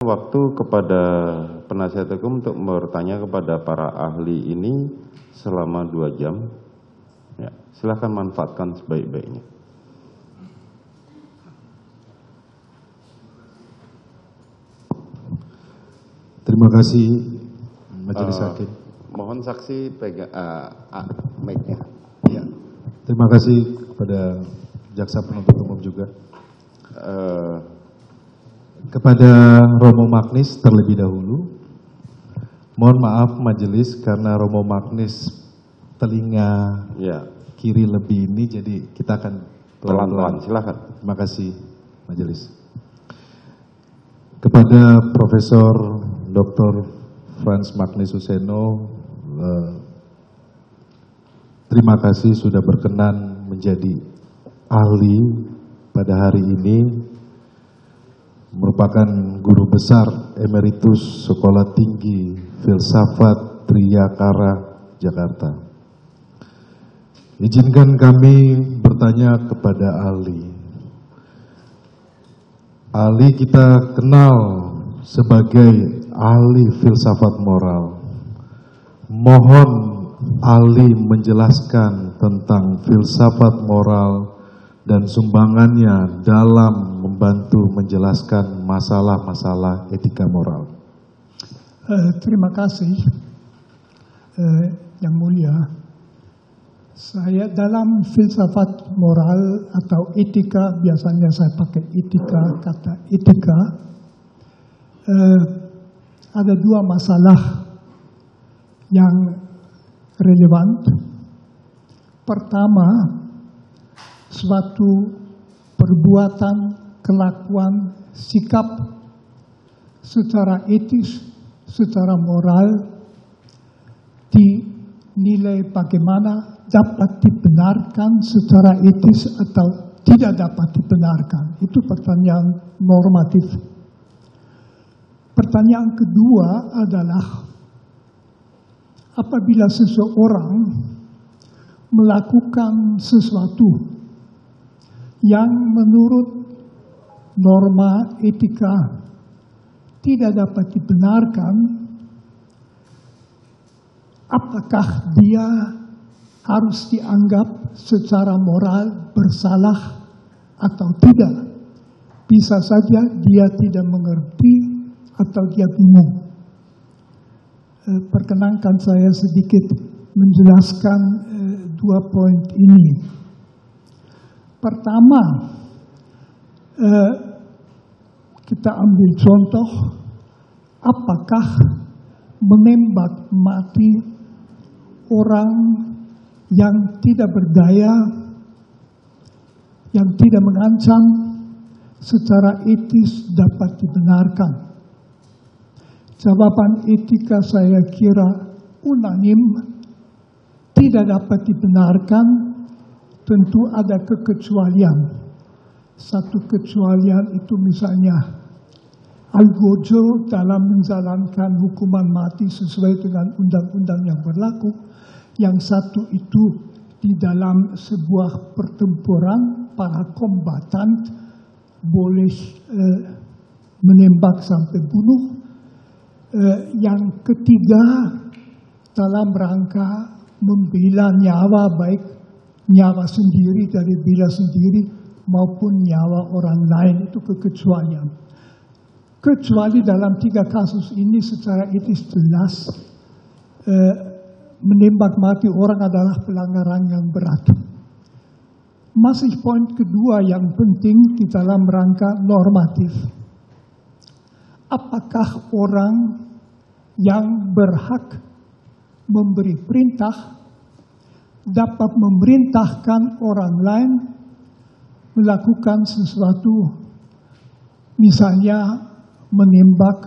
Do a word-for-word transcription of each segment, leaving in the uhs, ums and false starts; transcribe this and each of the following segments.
Waktu kepada penasihat hukum untuk bertanya kepada para ahli ini selama dua jam. Ya, silahkan manfaatkan sebaik-baiknya. Terima kasih Majelis uh, Hakim. Mohon saksi pegang uh, mic-nya. Ya. Terima kasih kepada jaksa penuntut umum juga. Uh, Kepada Romo Magnis terlebih dahulu, mohon maaf majelis karena Romo Magnis telinga ya. Kiri lebih ini, jadi kita akan pelan-pelan. Silakan. Terima kasih majelis. Kepada Profesor Doktor Franz Magnis-Suseno, eh, terima kasih sudah berkenan menjadi ahli pada hari ini. Merupakan guru besar emeritus Sekolah Tinggi Filsafat Driyarkara, Jakarta. Izinkan kami bertanya kepada Ali. Ali kita kenal sebagai ahli filsafat moral. Mohon Ali menjelaskan tentang filsafat moral dan sumbangannya dalam membantu menjelaskan masalah-masalah etika moral. Eh, terima kasih, eh, Yang Mulia. Saya dalam filsafat moral atau etika, biasanya saya pakai etika, kata etika, eh, ada dua masalah yang relevan. Pertama, suatu perbuatan, kelakuan, sikap secara etis, secara moral dinilai bagaimana dapat dibenarkan secara etis atau tidak dapat dibenarkan. Itu pertanyaan normatif. Pertanyaan kedua adalah apabila seseorang melakukan sesuatu yang menurut norma etika tidak dapat dibenarkan, apakah dia harus dianggap secara moral bersalah atau tidak? Bisa saja dia tidak mengerti atau dia bingung. Perkenankan saya sedikit menjelaskan dua poin ini. Pertama, eh, kita ambil contoh, apakah menembak mati orang yang tidak berdaya, yang tidak mengancam, secara etis dapat dibenarkan? Jawaban etika saya kira unanim, tidak dapat dibenarkan. Tentu ada kekecualian. Satu kecualian itu misalnya algojo dalam menjalankan hukuman mati sesuai dengan undang-undang yang berlaku. Yang satu itu di dalam sebuah pertempuran para kombatan boleh eh, menembak sampai bunuh. Eh, yang ketiga dalam rangka membela nyawa baik nyawa sendiri dari bila sendiri maupun nyawa orang lain, itu kekecualian. Kecuali dalam tiga kasus ini secara etis jelas eh, menembak mati orang adalah pelanggaran yang berat. Masih poin kedua yang penting di dalam rangka normatif. Apakah orang yang berhak memberi perintah dapat memerintahkan orang lain melakukan sesuatu, misalnya menembak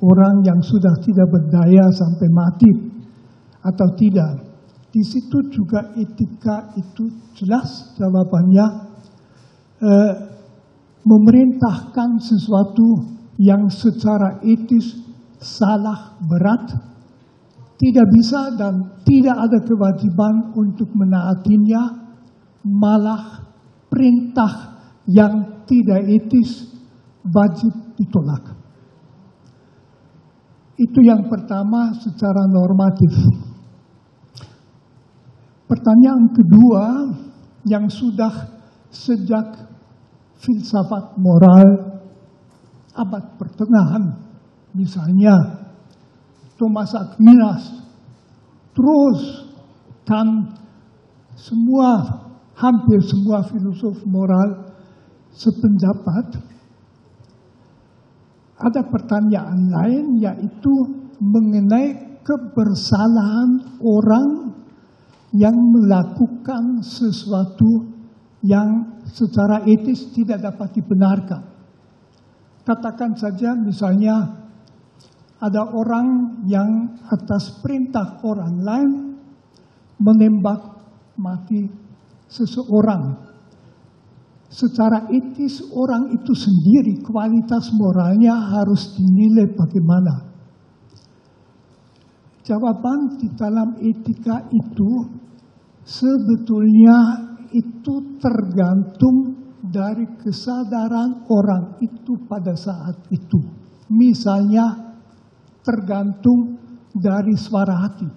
orang yang sudah tidak berdaya sampai mati atau tidak? Di situ juga etika itu jelas jawabannya eh, memerintahkan sesuatu yang secara etis salah berat. Tidak bisa dan tidak ada kewajiban untuk menaatinya, malah perintah yang tidak etis wajib ditolak. Itu yang pertama secara normatif. Pertanyaan kedua yang sudah sejak filsafat moral abad pertengahan, misalnya Thomas Aquinas, terus dan semua hampir semua filosof moral sependapat. Ada pertanyaan lain, yaitu mengenai kebersalahan orang yang melakukan sesuatu yang secara etis tidak dapat dibenarkan. Katakan saja misalnya ada orang yang atas perintah orang lain menembak mati seseorang. Secara etis orang itu sendiri kualitas moralnya harus dinilai bagaimana. Jawaban di dalam etika itu sebetulnya itu tergantung dari kesadaran orang itu pada saat itu. Misalnya tergantung dari suara hati.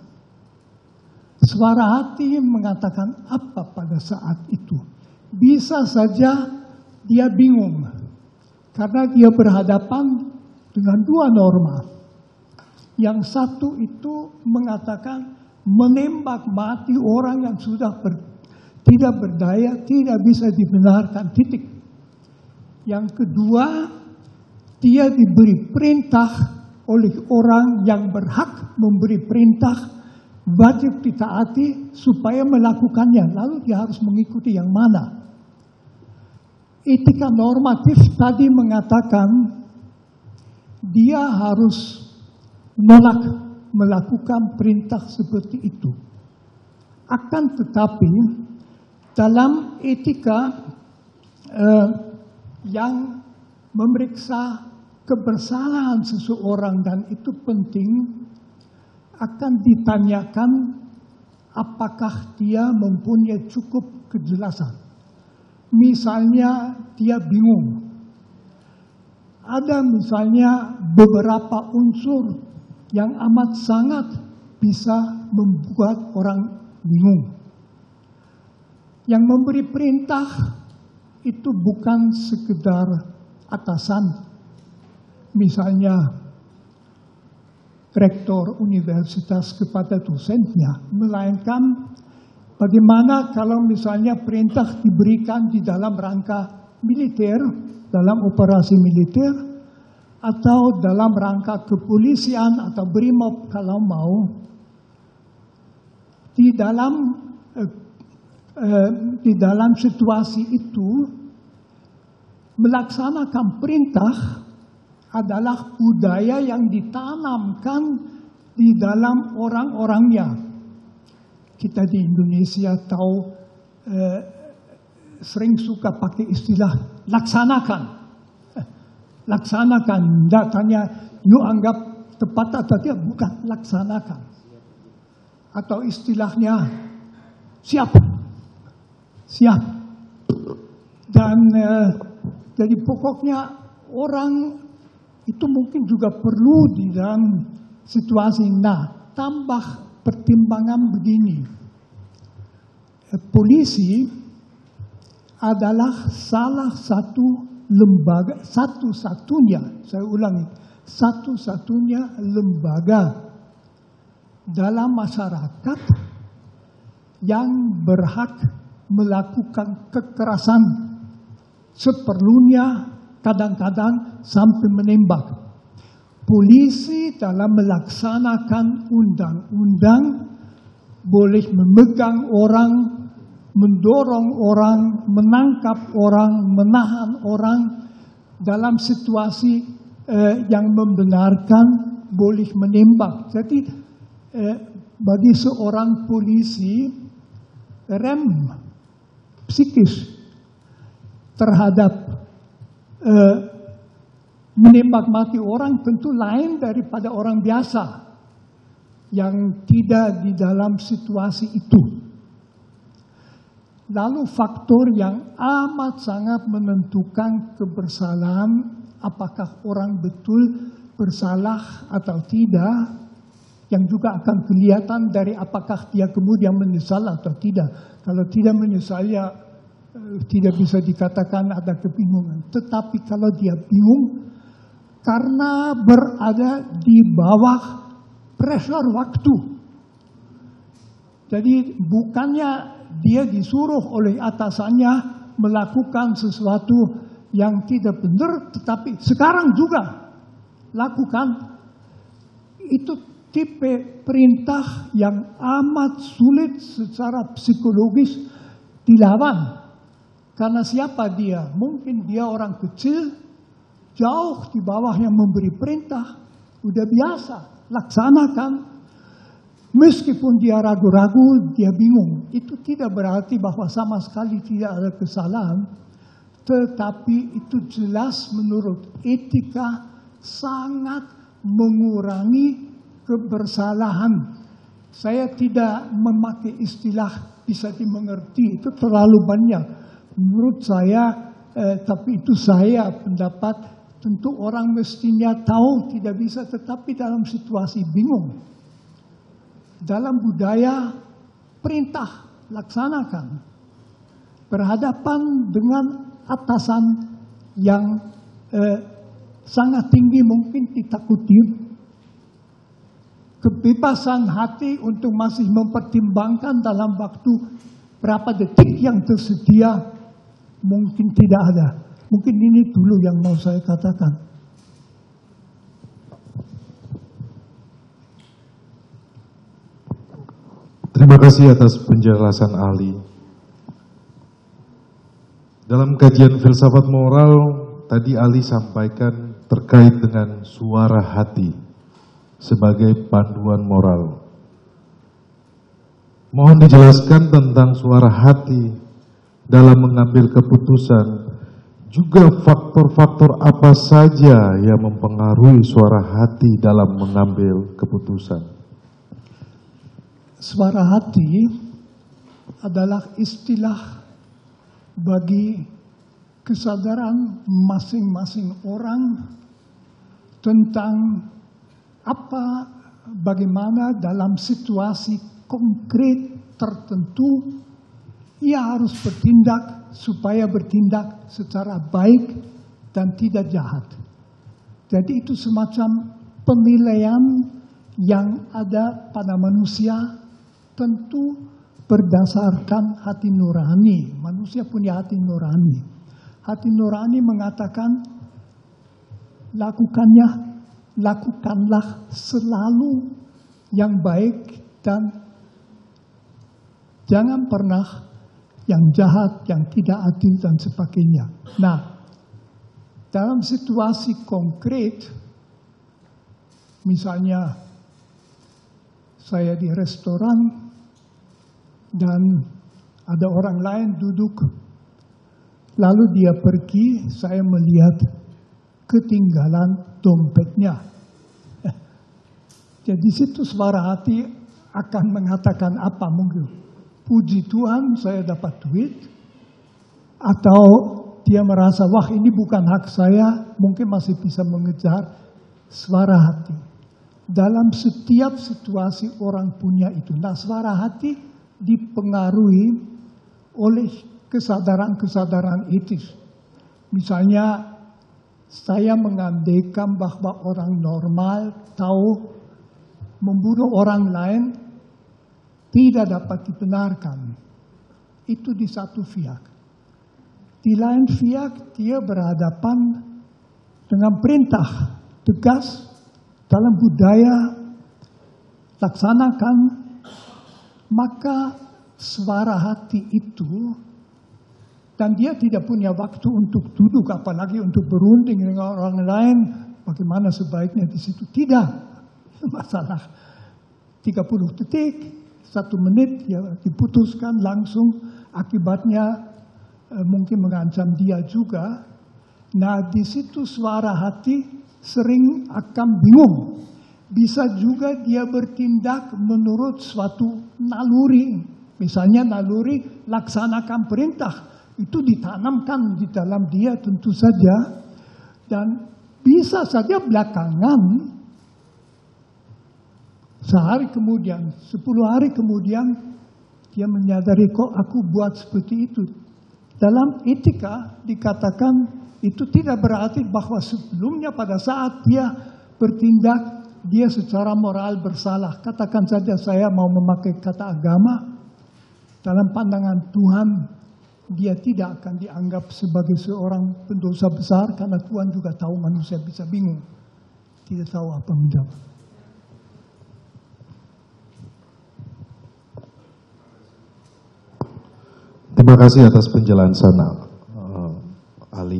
Suara hati mengatakan apa pada saat itu. Bisa saja dia bingung karena dia berhadapan dengan dua norma. Yang satu itu mengatakan menembak mati orang yang sudah ber, tidak berdaya, tidak bisa dibenarkan, titik. Yang kedua, dia diberi perintah oleh orang yang berhak memberi perintah, wajib ditaati supaya melakukannya, lalu dia harus mengikuti yang mana. Etika normatif tadi mengatakan dia harus menolak melakukan perintah seperti itu. Akan tetapi dalam etika eh, yang memeriksa kebersalahan seseorang, dan itu penting, akan ditanyakan apakah dia mempunyai cukup kejelasan. Misalnya dia bingung. Ada misalnya beberapa unsur yang amat sangat bisa membuat orang bingung. Yang memberi perintah itu bukan sekedar atasan. Misalnya rektor universitas kepada dosennya, melainkan bagaimana kalau misalnya perintah diberikan di dalam rangka militer, dalam operasi militer, atau dalam rangka kepolisian atau BRIMOB kalau mau. Di dalam eh, eh, di dalam situasi itu melaksanakan perintah adalah budaya yang ditanamkan di dalam orang-orangnya. Kita di Indonesia tahu eh, sering suka pakai istilah laksanakan. Laksanakan, tidak tanya you anggap tepat atau tidak, bukan, laksanakan. Atau istilahnya siap. Siap. Dan eh, jadi pokoknya orang itu mungkin juga perlu di dalam situasi. Nah, tambah pertimbangan begini. Polisi adalah salah satu lembaga, satu-satunya, saya ulangi, satu-satunya lembaga dalam masyarakat yang berhak melakukan kekerasan seperlunya, kadang-kadang sampai menembak. Polisi dalam melaksanakan undang-undang boleh memegang orang, mendorong orang, menangkap orang, menahan orang dalam situasi eh, yang membenarkan, boleh menembak. Jadi eh, bagi seorang polisi, rem psikis terhadap Uh, menembak mati orang tentu lain daripada orang biasa yang tidak di dalam situasi itu. Lalu faktor yang amat sangat menentukan kebersalahan, apakah orang betul bersalah atau tidak, yang juga akan kelihatan dari apakah dia kemudian menyesal atau tidak. Kalau tidak menyesal, ya tidak bisa dikatakan ada kebingungan. Tetapi kalau dia bingung karena berada di bawah pressure waktu, jadi bukannya dia disuruh oleh atasannya melakukan sesuatu yang tidak benar, tetapi sekarang juga lakukan. Itu tipe perintah yang amat sulit secara psikologis dilawan. Karena siapa dia? Mungkin dia orang kecil, jauh di bawah yang memberi perintah, udah biasa, laksanakan. Meskipun dia ragu-ragu, dia bingung. Itu tidak berarti bahwa sama sekali tidak ada kesalahan. Tetapi itu jelas menurut etika sangat mengurangi kebersalahan. Saya tidak memakai istilah bisa dimengerti, itu terlalu banyak menurut saya, eh, tapi itu saya pendapat. Tentu orang mestinya tahu tidak bisa, tetapi dalam situasi bingung, dalam budaya perintah laksanakan, berhadapan dengan atasan yang eh, sangat tinggi, mungkin ditakuti. Kebebasan hati untuk masih mempertimbangkan dalam waktu berapa detik yang tersedia mungkin tidak ada. Mungkin ini dulu yang mau saya katakan. Terima kasih atas penjelasan ahli. Dalam kajian filsafat moral, tadi ahli sampaikan terkait dengan suara hati sebagai panduan moral. Mohon dijelaskan tentang suara hati dalam mengambil keputusan, juga faktor-faktor apa saja yang mempengaruhi suara hati dalam mengambil keputusan. Suara hati adalah istilah bagi kesadaran masing-masing orang tentang apa, bagaimana dalam situasi konkret tertentu ia harus bertindak supaya bertindak secara baik dan tidak jahat. Jadi itu semacam penilaian yang ada pada manusia, tentu berdasarkan hati nurani. Manusia punya hati nurani. Hati nurani mengatakan lakukannya lakukanlah selalu yang baik dan jangan pernah yang jahat, yang tidak adil dan sebagainya. Nah, dalam situasi konkret, misalnya saya di restoran dan ada orang lain duduk, lalu dia pergi, saya melihat ketinggalan dompetnya. Jadi situ suara hati akan mengatakan apa mungkin? Puji Tuhan saya dapat duit, atau dia merasa wah ini bukan hak saya, mungkin masih bisa mengejar. Suara hati dalam setiap situasi orang punya itu. Nah, suara hati dipengaruhi oleh kesadaran-kesadaran etis. Misalnya saya mengandaikan bahwa orang normal tahu membunuh orang lain tidak dapat dibenarkan. Itu di satu pihak. Di lain pihak dia berhadapan dengan perintah tegas dalam budaya laksanakan, maka suara hati itu, dan dia tidak punya waktu untuk duduk, apalagi untuk berunding dengan orang lain, bagaimana sebaiknya di situ. Tidak, masalah tiga puluh detik, satu menit, ya diputuskan langsung, akibatnya eh, mungkin mengancam dia juga. Nah, di situ suara hati sering akan bingung. Bisa juga dia bertindak menurut suatu naluri, misalnya naluri laksanakan perintah. Itu ditanamkan di dalam dia tentu saja, dan Bisa saja belakangan, sehari kemudian, sepuluh hari kemudian, dia menyadari kok aku buat seperti itu. Dalam etika dikatakan itu tidak berarti bahwa sebelumnya pada saat dia bertindak, dia secara moral bersalah. Katakan saja saya mau memakai kata agama, dalam pandangan Tuhan, dia tidak akan dianggap sebagai seorang pendosa besar karena Tuhan juga tahu manusia bisa bingung. Tidak tahu apa menjawab. Terima kasih atas penjelasan uh, Ali.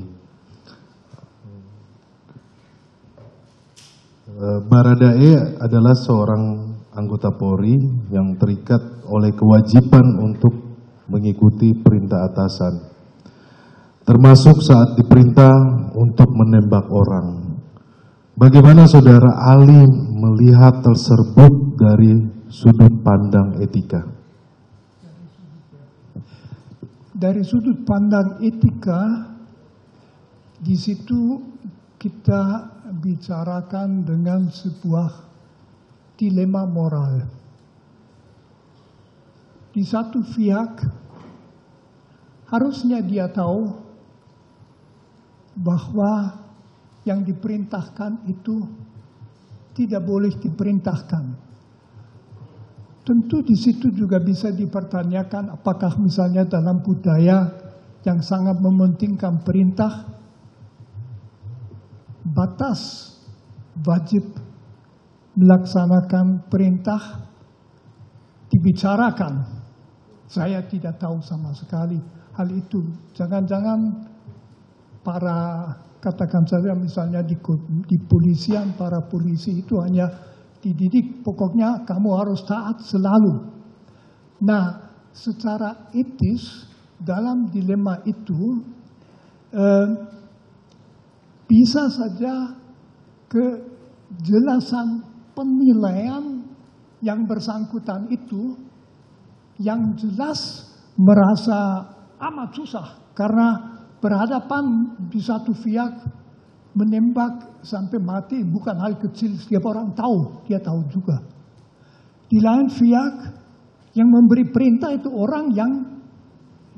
Uh, Baradae adalah seorang anggota Polri yang terikat oleh kewajiban untuk mengikuti perintah atasan, termasuk saat diperintah untuk menembak orang. Bagaimana saudara Ali melihat tersebut dari sudut pandang etika? Dari sudut pandang etika, di situ kita bicarakan dengan sebuah dilema moral. Di satu pihak, harusnya dia tahu bahwa yang diperintahkan itu tidak boleh diperintahkan. Tentu di situ juga bisa dipertanyakan apakah misalnya dalam budaya yang sangat mementingkan perintah, batas wajib melaksanakan perintah dibicarakan. Saya tidak tahu sama sekali hal itu. Jangan-jangan para, katakan saja misalnya di, di polisian, para polisi itu hanya dididik, pokoknya kamu harus taat selalu. Nah, secara etis dalam dilema itu eh, bisa saja kejelasan penilaian yang bersangkutan itu yang jelas merasa amat susah karena berhadapan di satu pihak. Menembak sampai mati bukan hal kecil, setiap orang tahu, dia tahu juga. Di lain pihak, yang memberi perintah itu orang yang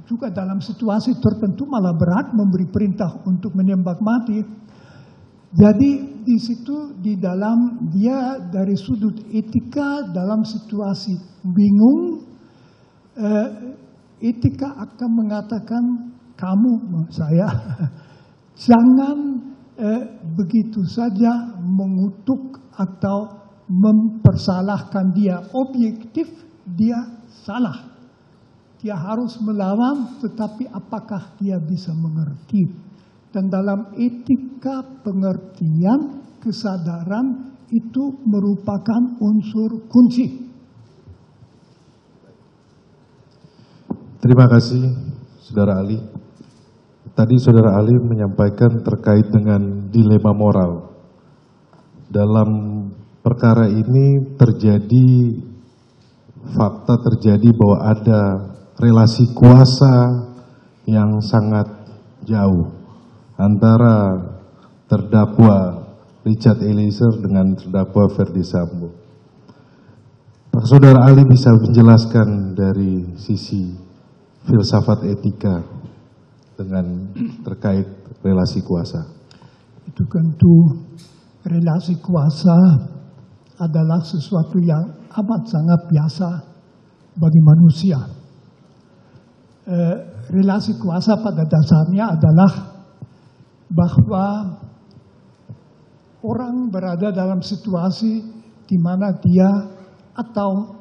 juga dalam situasi tertentu malah berat memberi perintah untuk menembak mati. Jadi di situ, di dalam dia dari sudut etika dalam situasi bingung, eh, etika akan mengatakan kamu, saya, jangan Eh, begitu saja mengutuk atau mempersalahkan dia. Objektif dia salah. Dia harus melawan, tetapi apakah dia bisa mengerti? Dan dalam etika pengertian, kesadaran itu merupakan unsur kunci. Terima kasih, Saudara Ali. Tadi Saudara Ali menyampaikan terkait dengan dilema moral. Dalam perkara ini terjadi, fakta terjadi bahwa ada relasi kuasa yang sangat jauh antara terdakwa Richard Eliezer dengan terdakwa Ferdy Sambo. Saudara Ali bisa menjelaskan dari sisi filsafat etika dengan terkait relasi kuasa. Itu tentu relasi kuasa adalah sesuatu yang amat sangat biasa bagi manusia. E, relasi kuasa pada dasarnya adalah bahwa orang berada dalam situasi di mana dia atau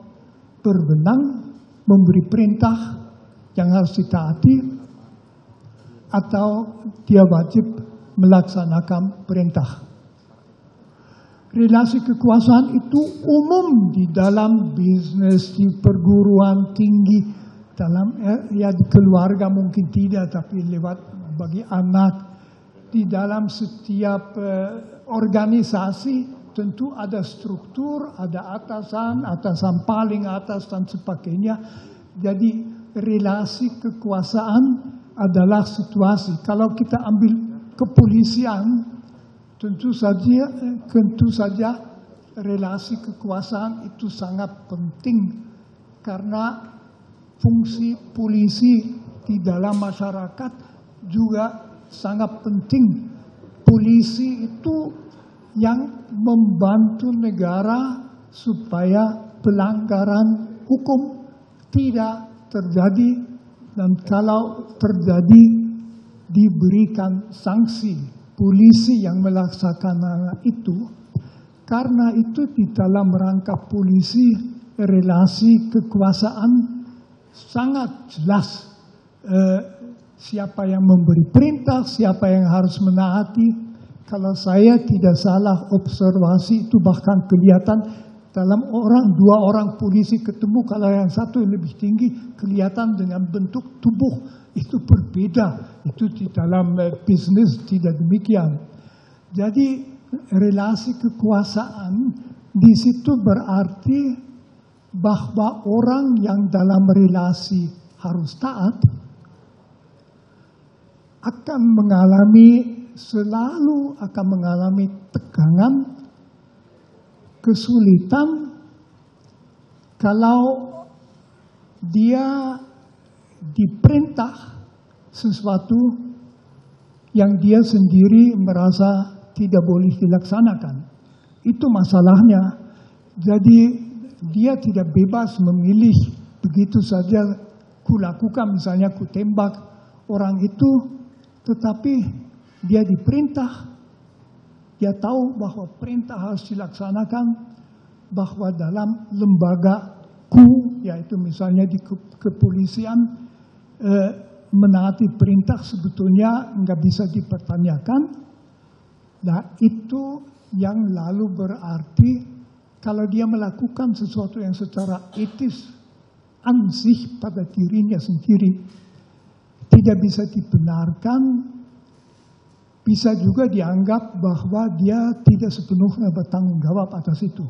berwenang memberi perintah yang harus ditaati, atau dia wajib melaksanakan perintah. Relasi kekuasaan itu umum di dalam bisnis, di perguruan tinggi, dalam ya di keluarga mungkin tidak, tapi lewat bagi anak. Di dalam setiap eh, organisasi tentu ada struktur, ada atasan, atasan paling atas dan sebagainya. Jadi relasi kekuasaan adalah situasi. Kalau kita ambil kepolisian, Tentu saja, tentu saja relasi kekuasaan itu sangat penting karena fungsi polisi di dalam masyarakat juga sangat penting. Polisi itu yang membantu negara supaya pelanggaran hukum tidak terjadi dan kalau terjadi diberikan sanksi. Polisi yang melaksanakan itu, karena itu di dalam rangka polisi relasi kekuasaan sangat jelas eh, siapa yang memberi perintah, siapa yang harus menaati. Kalau saya tidak salah observasi itu bahkan kelihatan dalam orang dua orang polisi ketemu, kalau yang satu lebih tinggi kelihatan dengan bentuk tubuh. Itu berbeda, itu di dalam bisnis tidak demikian. Jadi relasi kekuasaan di situ berarti bahwa orang yang dalam relasi harus taat akan mengalami, selalu akan mengalami tegangan, kesulitan kalau dia diperintah sesuatu yang dia sendiri merasa tidak boleh dilaksanakan. Itu masalahnya. Jadi dia tidak bebas memilih begitu saja kulakukan, misalnya kutembak orang itu, tetapi dia diperintah. Dia tahu bahwa perintah harus dilaksanakan, bahwa dalam lembaga ku, yaitu misalnya di kepolisian, menaati perintah sebetulnya nggak bisa dipertanyakan. Nah itu yang lalu berarti kalau dia melakukan sesuatu yang secara etis ansih pada dirinya sendiri tidak bisa dibenarkan, bisa juga dianggap bahwa dia tidak sepenuhnya bertanggung jawab atas itu.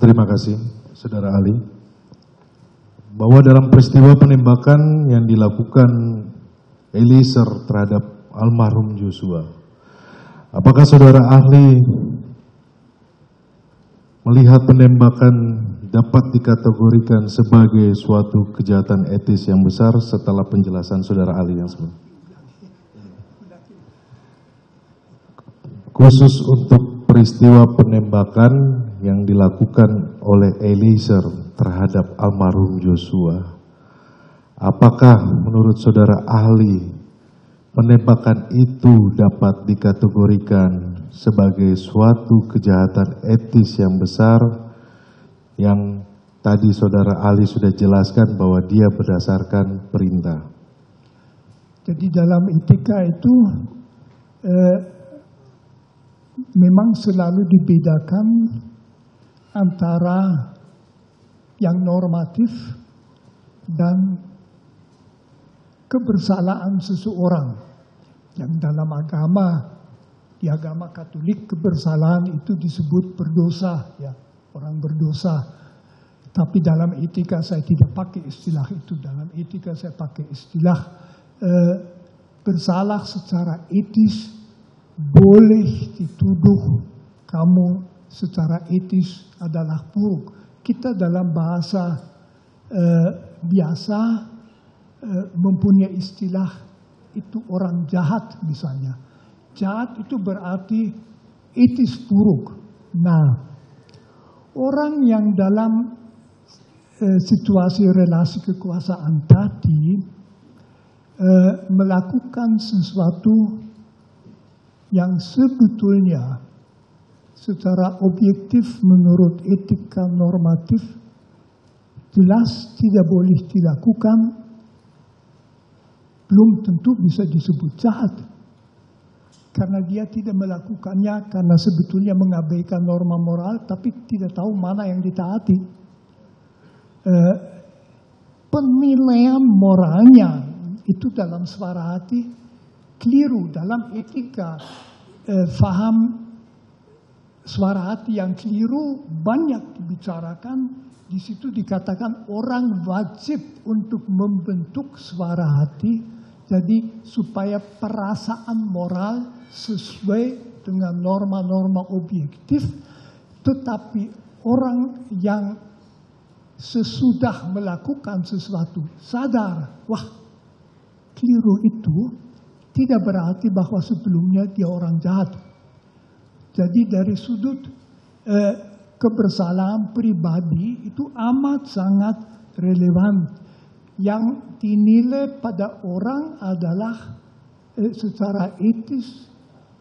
Terima kasih Saudara Ali, bahwa dalam peristiwa penembakan yang dilakukan Eliezer terhadap almarhum Yosua, apakah saudara ahli melihat penembakan dapat dikategorikan sebagai suatu kejahatan etis yang besar setelah penjelasan saudara Ali yang sebelum? Khusus untuk peristiwa penembakan yang dilakukan oleh Eliezer terhadap almarhum Yosua, apakah menurut saudara ahli penembakan itu dapat dikategorikan sebagai suatu kejahatan etis yang besar yang tadi saudara ahli sudah jelaskan bahwa dia berdasarkan perintah? Jadi dalam etika itu eh, memang selalu dibedakan antara yang normatif dan kebersalaan seseorang. Yang dalam agama, di agama Katolik, kebersalaan itu disebut berdosa, ya, orang berdosa. Tapi dalam etika saya tidak pakai istilah itu. Dalam etika saya pakai istilah eh, bersalah secara etis boleh dituduh kamu secara etis adalah buruk. Kita dalam bahasa eh, biasa eh, mempunyai istilah itu orang jahat misalnya. Jahat itu berarti etis buruk. Nah, orang yang dalam eh, situasi relasi kekuasaan tadi eh, melakukan sesuatu yang sebetulnya secara objektif menurut etika normatif jelas tidak boleh dilakukan, belum tentu bisa disebut jahat karena dia tidak melakukannya karena sebetulnya mengabaikan norma moral tapi tidak tahu mana yang ditaati. Eh, penilaian moralnya itu dalam suara hati keliru. Dalam etika eh, faham suara hati yang keliru banyak dibicarakan. Di situ dikatakan orang wajib untuk membentuk suara hati Jadi supaya perasaan moral sesuai dengan norma-norma objektif, tetapi orang yang sesudah melakukan sesuatu sadar, wah keliru itu tidak berarti bahwa sebelumnya dia orang jahat. Jadi dari sudut eh, kebersalahan pribadi itu amat sangat relevan. Yang dinilai pada orang adalah eh, secara etis,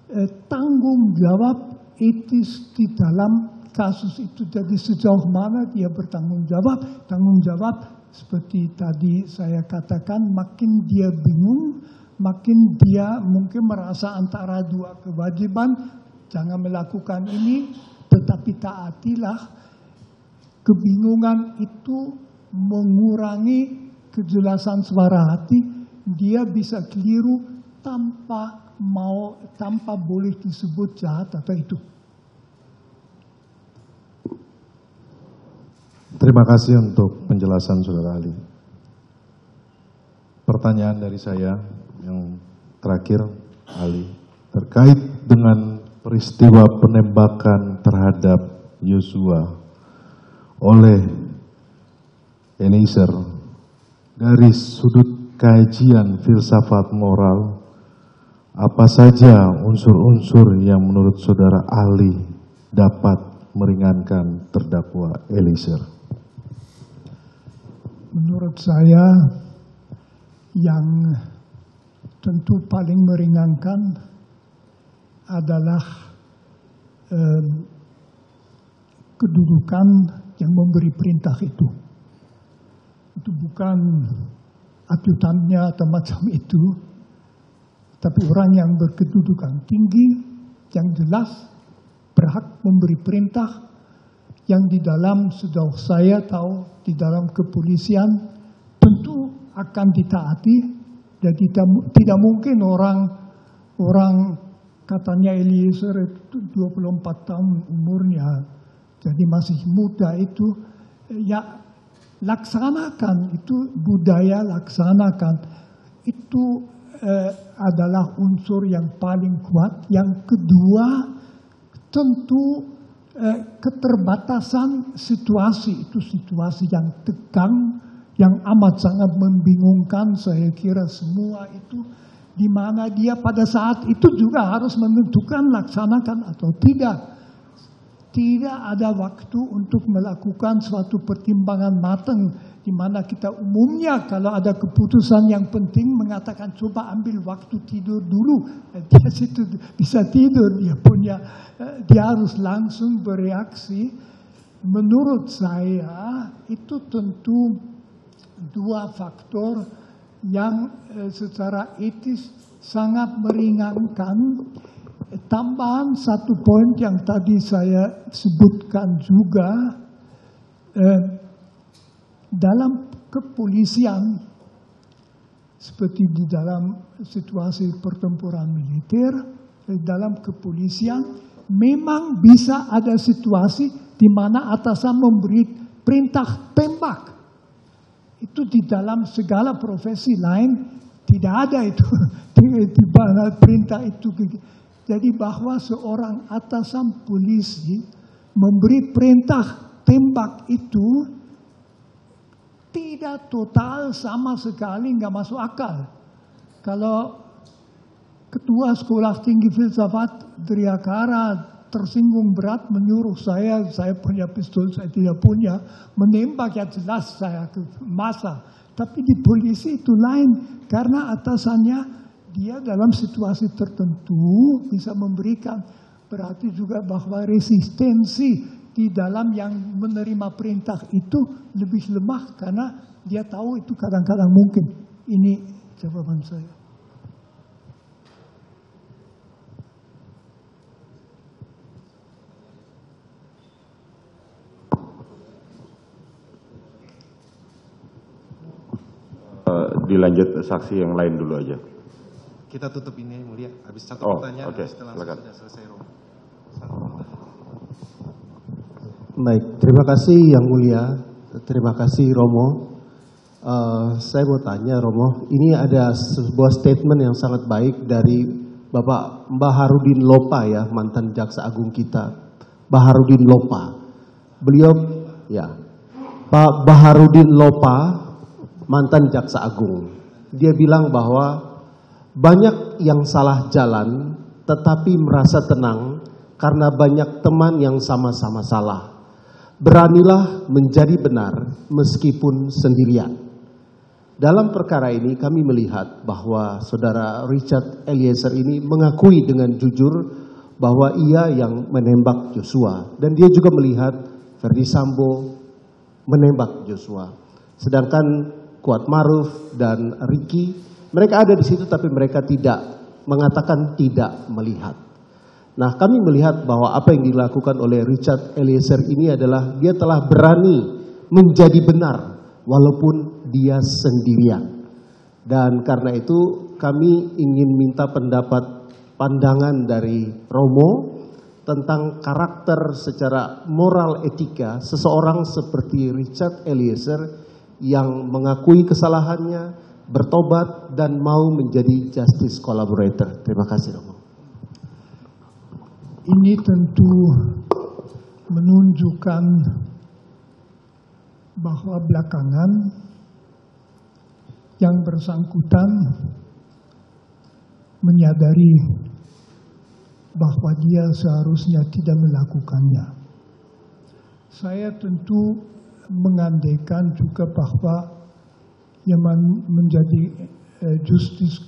eh, tanggung jawab etis di dalam kasus itu. Jadi sejauh mana dia bertanggung jawab, tanggung jawab seperti tadi saya katakan, makin dia bingung, makin dia mungkin merasa antara dua kewajiban, jangan melakukan ini, tetapi taatilah. Kebingungan itu mengurangi kejelasan suara hati, dia bisa keliru tanpa mau, tanpa boleh disebut jahat atau itu. Terima kasih untuk penjelasan Saudara Ali. Pertanyaan dari saya yang terakhir, Ali, terkait dengan peristiwa penembakan terhadap Yosua oleh Eliezer. Dari sudut kajian filsafat moral, apa saja unsur-unsur yang menurut Saudara Ali dapat meringankan terdakwa Eliezer? Menurut saya, yang tentu paling meringankan adalah eh, kedudukan yang memberi perintah itu. Itu bukan adjutannya atau macam itu, tapi orang yang berkedudukan tinggi, yang jelas berhak memberi perintah, yang di dalam, sejauh saya tahu, di dalam kepolisian tentu akan ditaati, dan tidak, tidak mungkin orang, orang katanya Eliezer itu dua puluh empat tahun umurnya, jadi masih muda itu, ya, laksanakan, itu budaya laksanakan, itu eh, adalah unsur yang paling kuat. Yang kedua tentu eh, keterbatasan situasi, itu situasi yang tegang, yang amat sangat membingungkan saya kira semua itu, di mana dia pada saat itu juga harus menentukan laksanakan atau tidak. Tidak ada waktu untuk melakukan suatu pertimbangan matang, di mana kita umumnya kalau ada keputusan yang penting mengatakan coba ambil waktu tidur dulu. Dia situ bisa tidur, dia punya, dia harus langsung bereaksi. Menurut saya itu tentu dua faktor yang secara etis sangat meringankan. Tambahan satu poin yang tadi saya sebutkan juga, eh, dalam kepolisian seperti di dalam situasi pertempuran militer, eh, dalam kepolisian memang bisa ada situasi di mana atasan memberi perintah tembak. Itu di dalam segala profesi lain tidak ada itu, di mana perintah itu. Jadi bahwa seorang atasan polisi memberi perintah tembak itu tidak total sama sekali, nggak masuk akal. Kalau ketua sekolah tinggi filsafat Driyarkara tersinggung berat, menyuruh saya, saya punya pistol, saya tidak punya, menembak, ya jelas saya masa. Tapi di polisi itu lain, karena atasannya dia dalam situasi tertentu bisa memberikan. Berarti juga bahwa resistensi di dalam yang menerima perintah itu lebih lemah, karena dia tahu itu kadang-kadang mungkin. Ini jawaban saya. Uh, dilanjut saksi yang lain dulu aja. Kita tutup ini, Mulia. Habis satu oh, pertanyaan, okay. Setelah sudah selesai, Romo. Baik, terima kasih Yang Mulia. Terima kasih Romo. Uh, saya mau tanya Romo, ini ada sebuah statement yang sangat baik dari Bapak Baharudin Lopa ya, mantan Jaksa Agung kita, Baharudin Lopa. Beliau ya, Pak Baharudin Lopa, mantan Jaksa Agung. Dia bilang bahwa banyak yang salah jalan tetapi merasa tenang karena banyak teman yang sama-sama salah. Beranilah menjadi benar meskipun sendirian. Dalam perkara ini kami melihat bahwa saudara Richard Eliezer ini mengakui dengan jujur bahwa ia yang menembak Joshua. Dan dia juga melihat Ferdy Sambo menembak Joshua. Sedangkan Kuat Maruf dan Ricky, mereka ada di situ tapi mereka tidak mengatakan tidak melihat. Nah, kami melihat bahwa apa yang dilakukan oleh Richard Eliezer ini adalah dia telah berani menjadi benar walaupun dia sendirian. Dan karena itu kami ingin minta pendapat pandangan dari Romo tentang karakter secara moral etika seseorang seperti Richard Eliezer yang mengakui kesalahannya, bertobat dan mau menjadi justice collaborator. Terima kasih Romo. Ini tentu menunjukkan bahwa belakangan yang bersangkutan menyadari bahwa dia seharusnya tidak melakukannya. Saya tentu mengandaikan juga bahwa yang menjadi justice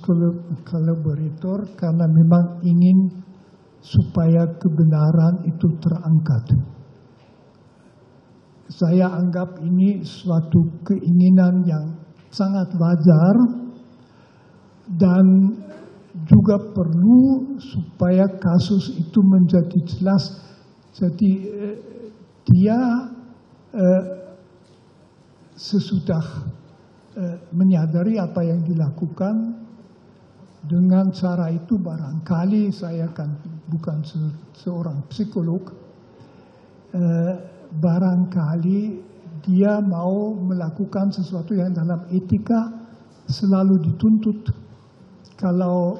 collaborator karena memang ingin supaya kebenaran itu terangkat. Saya anggap ini suatu keinginan yang sangat wajar dan juga perlu supaya kasus itu menjadi jelas. Jadi eh, dia eh, sesudah eh, menyadari apa yang dilakukan dengan cara itu, barangkali saya kan bukan se seorang psikolog, eh, barangkali dia mau melakukan sesuatu yang dalam etika selalu dituntut. Kalau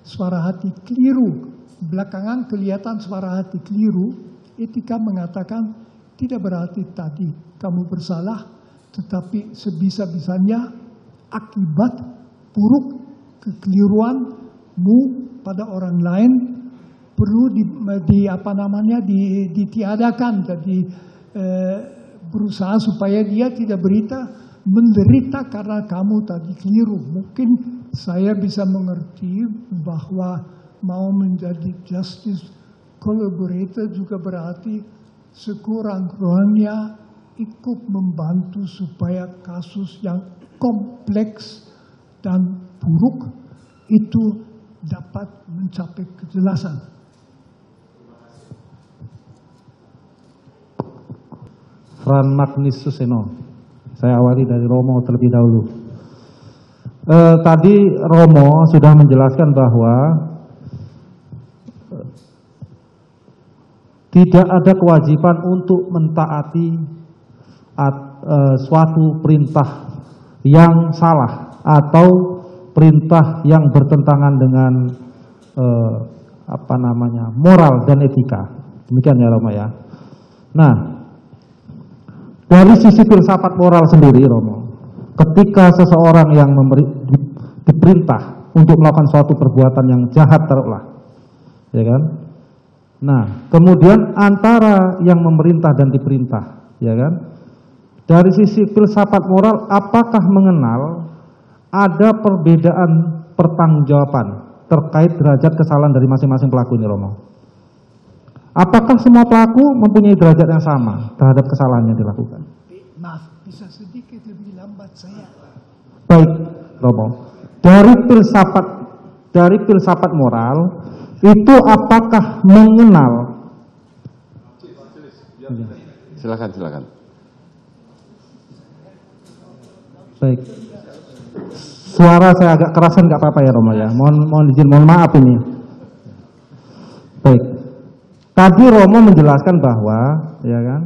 suara hati keliru, belakangan kelihatan suara hati keliru, etika mengatakan tidak berarti tadi kamu bersalah, tetapi sebisa-bisanya akibat buruk kekeliruanmu pada orang lain perlu di, di apa namanya di, ditiadakan. Jadi eh, berusaha supaya dia tidak berita menderita karena kamu tadi keliru. Mungkin saya bisa mengerti bahwa mau menjadi justice collaborator juga berarti sekurang-kurangnya ikut membantu supaya kasus yang kompleks dan buruk itu dapat mencapai kejelasan. Romo Magnis-Suseno, saya awali dari Romo terlebih dahulu. E, tadi Romo sudah menjelaskan bahwa e, tidak ada kewajiban untuk mentaati at, e, suatu perintah yang salah atau perintah yang bertentangan dengan e, apa namanya moral dan etika. Demikian ya Romo ya. Nah, dari sisi filsafat moral sendiri, Romo, ketika seseorang yang memberi, diperintah untuk melakukan suatu perbuatan yang jahat taruhlah, ya kan? Nah, kemudian antara yang memerintah dan diperintah, ya kan? Dari sisi filsafat moral, apakah mengenal ada perbedaan pertanggungjawaban terkait derajat kesalahan dari masing-masing pelaku ini, Romo? Apakah semua pelaku mempunyai derajat yang sama terhadap kesalahan yang dilakukan? Maaf, bisa sedikit lebih lambat saya. Baik, Romo. Dari filsafat, dari filsafat moral, itu apakah mengenal? Silakan, silakan. Baik. Suara saya agak kerasan, nggak apa-apa ya, Romo ya. Mohon, mohon izin, mohon maaf ini. Baik. Tadi Romo menjelaskan bahwa, ya kan,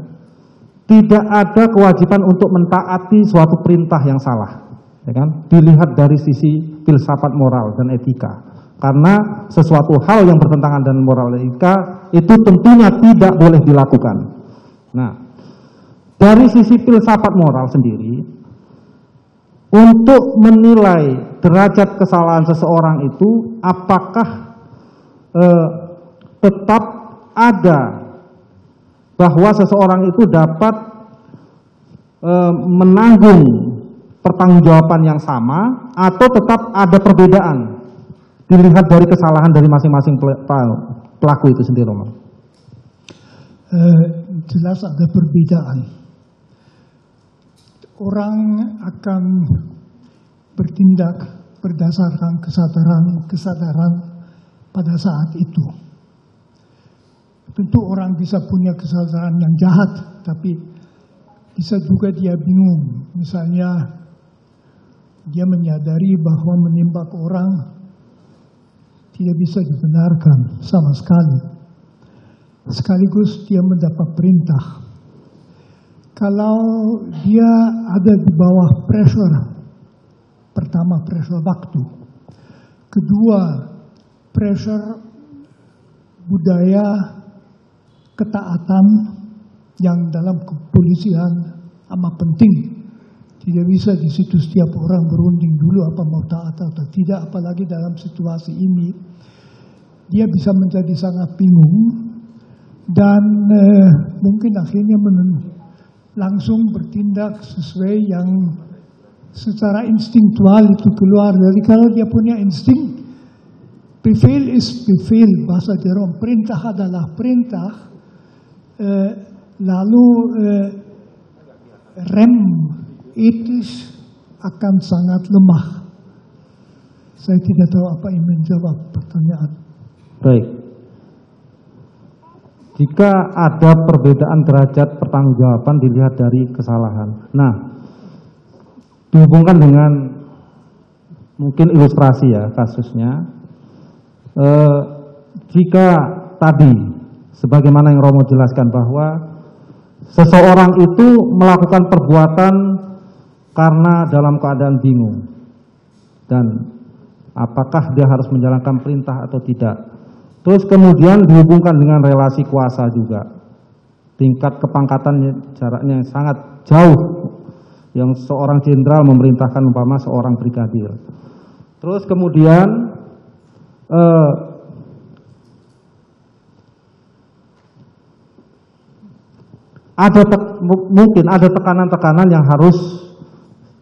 Tidak ada kewajiban untuk mentaati suatu perintah yang salah, ya kan? Dilihat dari sisi filsafat moral dan etika. Karena sesuatu hal yang bertentangan dengan moral dan etika itu tentunya tidak boleh dilakukan. Nah, dari sisi filsafat moral sendiri, untuk menilai derajat kesalahan seseorang itu apakah eh, tetap ada bahwa seseorang itu dapat eh, menanggung pertanggungjawaban yang sama atau tetap ada perbedaan, dilihat dari kesalahan dari masing-masing pelaku itu sendiri, Romo. Eh, jelas ada perbedaan. Orang akan bertindak berdasarkan kesadaran-kesadaran pada saat itu. Tentu orang bisa punya kesadaran yang jahat, tapi bisa juga dia bingung. Misalnya dia menyadari bahwa menembak orang tidak bisa dibenarkan sama sekali. Sekaligus dia mendapat perintah. Kalau dia ada di bawah pressure, pertama pressure waktu, kedua pressure budaya ketaatan yang dalam kepolisian amat penting. Tidak bisa di situ setiap orang berunding dulu apa mau taat atau tidak, apalagi dalam situasi ini. Dia bisa menjadi sangat bingung dan eh, mungkin akhirnya menentukan langsung bertindak sesuai yang secara instinktual itu keluar. Jadi kalau dia punya insting, prevail is prevail, bahasa Jerome, perintah adalah perintah, eh, lalu eh, rem etis akan sangat lemah. Saya tidak tahu apa yang menjawab pertanyaan. Baik. Jika ada perbedaan derajat pertanggungjawaban dilihat dari kesalahan. Nah, dihubungkan dengan mungkin ilustrasi ya kasusnya. E, jika tadi, sebagaimana yang Romo jelaskan bahwa seseorang itu melakukan perbuatan karena dalam keadaan bingung. Dan apakah dia harus menjalankan perintah atau tidak? Terus kemudian dihubungkan dengan relasi kuasa juga. Tingkat kepangkatannya jaraknya sangat jauh. Yang seorang jenderal memerintahkan umpama seorang brigadir. Terus kemudian eh, ada mungkin ada tekanan-tekanan yang harus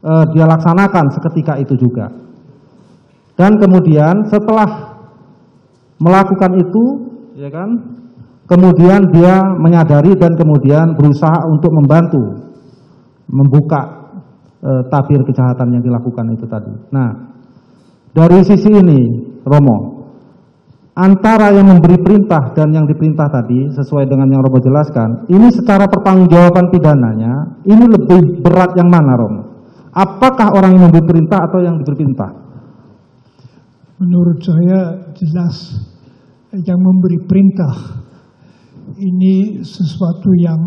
eh, dia laksanakan seketika itu juga. Dan kemudian setelah melakukan itu, ya kan? Kemudian dia menyadari dan kemudian berusaha untuk membantu membuka e, tabir kejahatan yang dilakukan itu tadi. Nah, dari sisi ini, Romo, antara yang memberi perintah dan yang diperintah tadi, sesuai dengan yang Romo jelaskan, ini secara pertanggungjawaban pidananya, ini lebih berat yang mana, Romo? Apakah orang yang memberi perintah atau yang diberi perintah? Menurut saya jelas yang memberi perintah ini sesuatu yang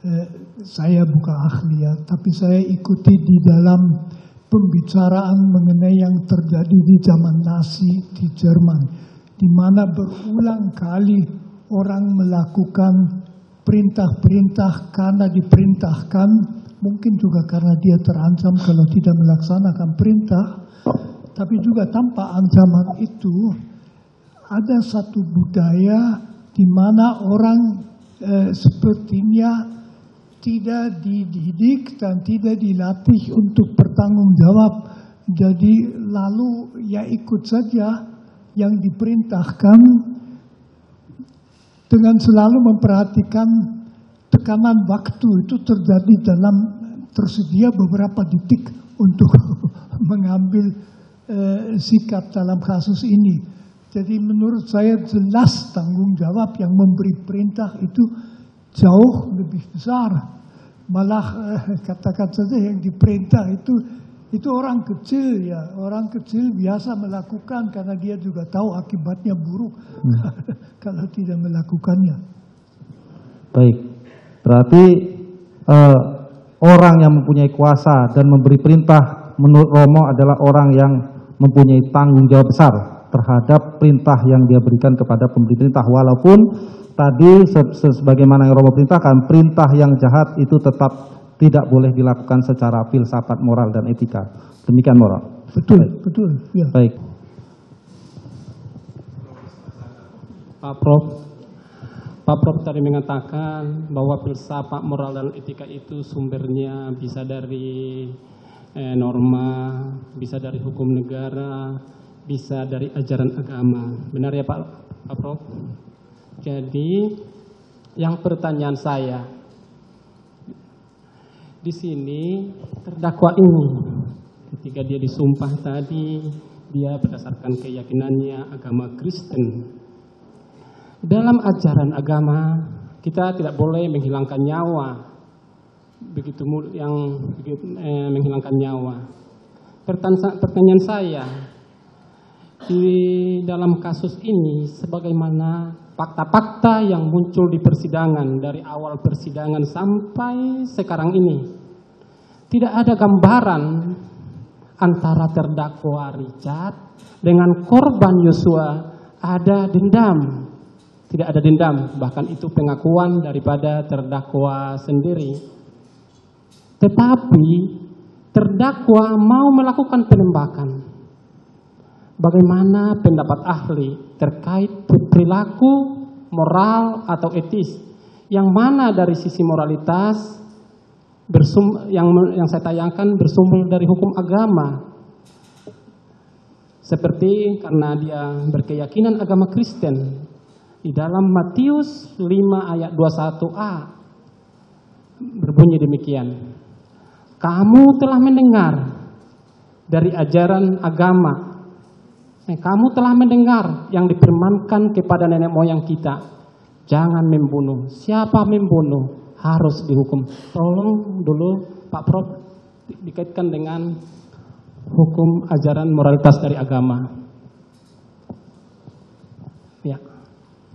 eh, saya bukan ahli ya, tapi saya ikuti di dalam pembicaraan mengenai yang terjadi di zaman Nazi di Jerman, di mana berulang kali orang melakukan perintah-perintah karena diperintahkan, mungkin juga karena dia terancam kalau tidak melaksanakan perintah. Tapi juga tanpa ancaman itu ada satu budaya di mana orang eh, sepertinya tidak dididik dan tidak dilatih untuk bertanggung jawab. Jadi lalu ya ikut saja yang diperintahkan dengan selalu memperhatikan tekanan waktu itu terjadi dalam tersedia beberapa detik untuk mengambil Eh, sikap dalam kasus ini. Jadi menurut saya jelas tanggung jawab yang memberi perintah itu jauh lebih besar. Malah eh, katakan saja yang diperintah itu itu orang kecil ya, orang kecil biasa melakukan karena dia juga tahu akibatnya buruk hmm. kalau tidak melakukannya. Baik, berarti eh, orang yang mempunyai kuasa dan memberi perintah menurut Romo adalah orang yang mempunyai tanggung jawab besar terhadap perintah yang dia berikan kepada pemberi perintah, walaupun tadi sebagaimana yang Romo perintahkan, perintah yang jahat itu tetap tidak boleh dilakukan secara filsafat moral dan etika. Demikian moral. Betul, baik. Betul. Ya. Baik. Pak Prof, Pak Prof tadi mengatakan bahwa filsafat moral dan etika itu sumbernya bisa dari eh, norma, bisa dari hukum negara, bisa dari ajaran agama. Benar ya Pak, Pak Prof? Jadi, yang pertanyaan saya, di sini terdakwa ini ketika dia disumpah tadi, dia berdasarkan keyakinannya agama Kristen. Dalam ajaran agama kita tidak boleh menghilangkan nyawa, begitu yang eh, menghilangkan nyawa. Pertanyaan saya, di dalam kasus ini sebagaimana fakta-fakta yang muncul di persidangan dari awal persidangan sampai sekarang ini, tidak ada gambaran antara terdakwa Richard dengan korban Yosua ada dendam. Tidak ada dendam, bahkan itu pengakuan daripada terdakwa sendiri. Tetapi terdakwa mau melakukan penembakan. Bagaimana pendapat ahli terkait perilaku moral atau etis, yang mana dari sisi moralitas bersum, yang, yang saya tayangkan bersumber dari hukum agama, seperti karena dia berkeyakinan agama Kristen. Di dalam Matius lima ayat dua puluh satu a berbunyi demikian: kamu telah mendengar dari ajaran agama, kamu telah mendengar yang difirmankan kepada nenek moyang kita, jangan membunuh. Siapa membunuh harus dihukum. Tolong dulu Pak Prof dikaitkan dengan hukum ajaran moralitas dari agama. Ya.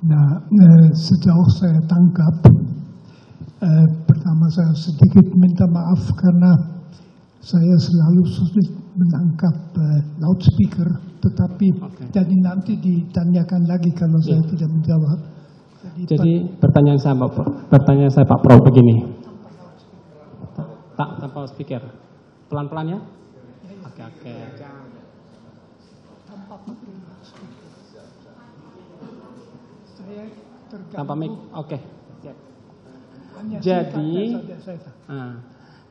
Nah, eh, sejauh saya tangkap, eh, pertama saya sedikit minta maaf karena saya selalu sulit menangkap uh, loudspeaker, tetapi okay. Jadi nanti ditanyakan lagi kalau yeah. Saya tidak menjawab. Jadi, jadi pertanyaan saya Pak Prof, pertanyaan saya Pak Prof begini. Tak tanpa speaker, pelan-pelan ya. Oke okay, oke. Okay. Tanpa mic, oke. Okay. Jadi. Uh,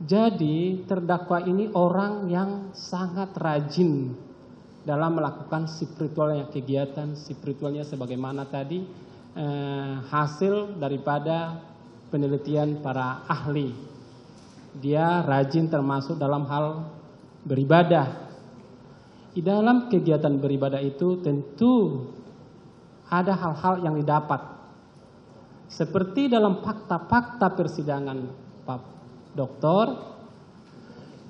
Jadi terdakwa ini orang yang sangat rajin dalam melakukan spiritualnya, kegiatan spiritualnya sebagaimana tadi eh, hasil daripada penelitian para ahli. Dia rajin termasuk dalam hal beribadah. Di dalam kegiatan beribadah itu tentu ada hal-hal yang didapat. Seperti dalam fakta-fakta persidangan Pak Doktor,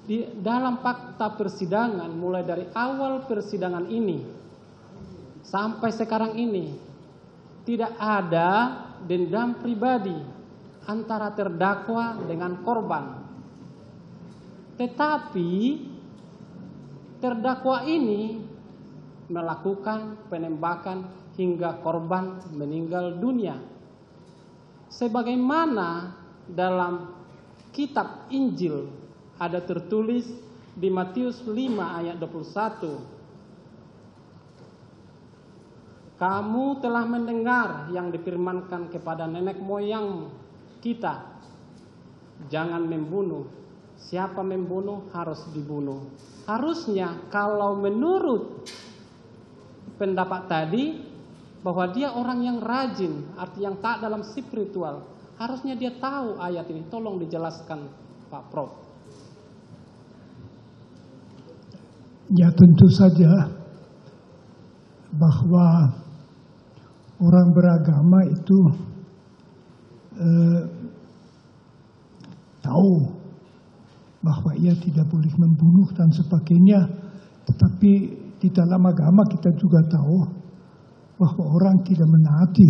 di dalam fakta persidangan mulai dari awal persidangan ini sampai sekarang ini tidak ada dendam pribadi antara terdakwa dengan korban. Tetapi terdakwa ini melakukan penembakan hingga korban meninggal dunia. Sebagaimana dalam Kitab Injil ada tertulis di Matius lima ayat dua puluh satu. Kamu telah mendengar yang difirmankan kepada nenek moyang kita, jangan membunuh. Siapa membunuh harus dibunuh. Harusnya kalau menurut pendapat tadi bahwa dia orang yang rajin, arti yang tak dalam spiritual, harusnya dia tahu ayat ini. Tolong dijelaskan Pak Prof. Ya tentu saja bahwa orang beragama itu eh, tahu bahwa ia tidak boleh membunuh dan sebagainya. Tetapi di dalam agama kita juga tahu bahwa orang tidak menaati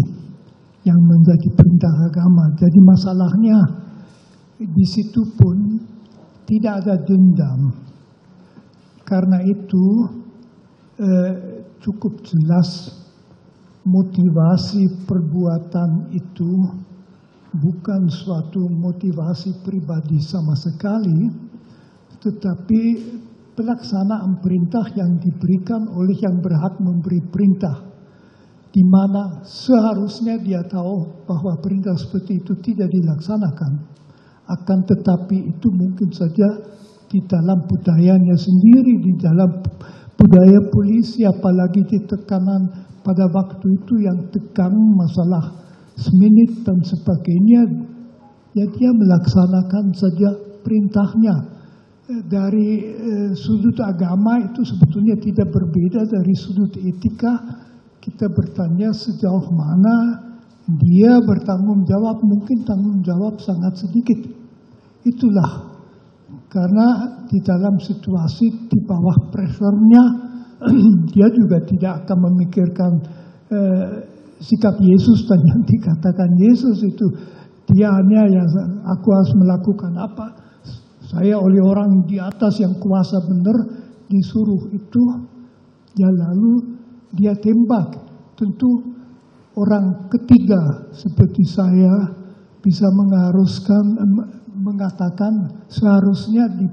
yang menjadi perintah agama. Jadi masalahnya di situ pun tidak ada dendam. Karena itu eh, cukup jelas motivasi perbuatan itu bukan suatu motivasi pribadi sama sekali, tetapi pelaksanaan perintah yang diberikan oleh yang berhak memberi perintah, di mana seharusnya dia tahu bahwa perintah seperti itu tidak dilaksanakan, akan tetapi itu mungkin saja di dalam budayanya sendiri, di dalam budaya polisi, apalagi di tekanan pada waktu itu yang tekan masalah seminit dan sebagainya, ya dia melaksanakan saja perintahnya. Dari eh, sudut agama itu sebetulnya tidak berbeda dari sudut etika. Kita bertanya sejauh mana dia bertanggung jawab, mungkin tanggung jawab sangat sedikit. Itulah karena di dalam situasi di bawah pressure-nya dia juga tidak akan memikirkan eh, sikap Yesus dan yang dikatakan Yesus itu. Dia hanya yang aku harus melakukan apa. Saya oleh orang di atas yang kuasa benar disuruh itu, ya lalu dia tembak. Tentu orang ketiga seperti saya bisa mengharuskan, mengatakan seharusnya di,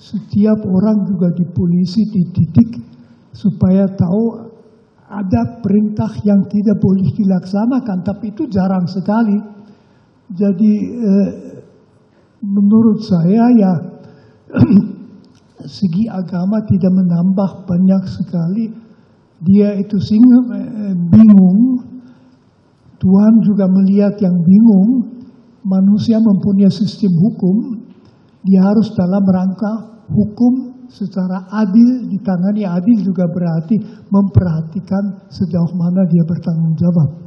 setiap orang juga di polisi dididik supaya tahu ada perintah yang tidak boleh dilaksanakan, tapi itu jarang sekali. Jadi eh, menurut saya ya segi agama tidak menambah banyak sekali. Dia itu singgung, bingung. Tuhan juga melihat yang bingung. Manusia mempunyai sistem hukum. Dia harus dalam rangka hukum secara adil, ditangani adil juga berarti memperhatikan sejauh mana dia bertanggung jawab.